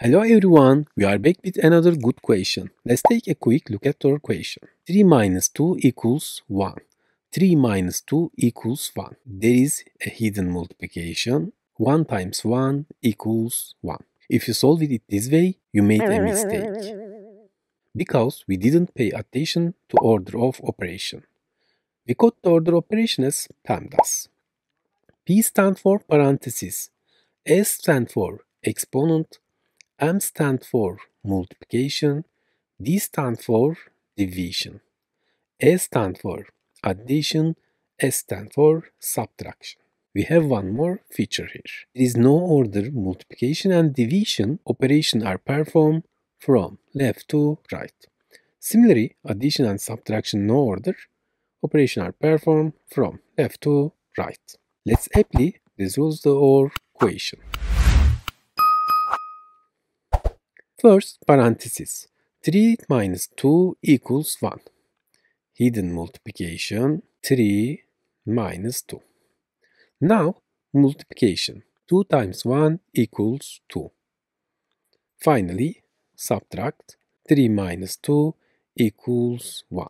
Hello everyone, we are back with another good question. Let's take a quick look at our question. 3 minus 2 equals 1. 3 minus 2 equals 1. There is a hidden multiplication. 1 times 1 equals 1. If you solve it this way, you made a mistake, because we didn't pay attention to order of operation. We code the order operation as PEMDAS. P stands for parentheses, S stands for exponent, M stands for multiplication, D stands for division, A stands for addition, S stands for subtraction. We have one more feature here. There is no order. Multiplication and division operations are performed from left to right. Similarly, addition and subtraction no order operations are performed from left to right. Let's apply resolve our equation. First, parentheses. 3 minus 2 equals 1. Hidden multiplication, 3 minus 2. Now, multiplication. 2 times 1 equals 2. Finally, subtract. 3 minus 2 equals 1.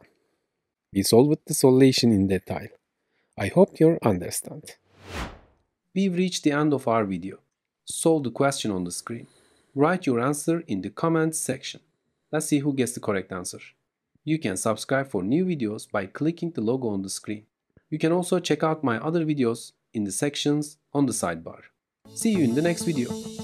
We solved the solution in detail. I hope you understand. We've reached the end of our video. Solve the question on the screen. Write your answer in the comments section. Let's see who gets the correct answer. You can subscribe for new videos by clicking the logo on the screen. You can also check out my other videos in the sections on the sidebar. See you in the next video.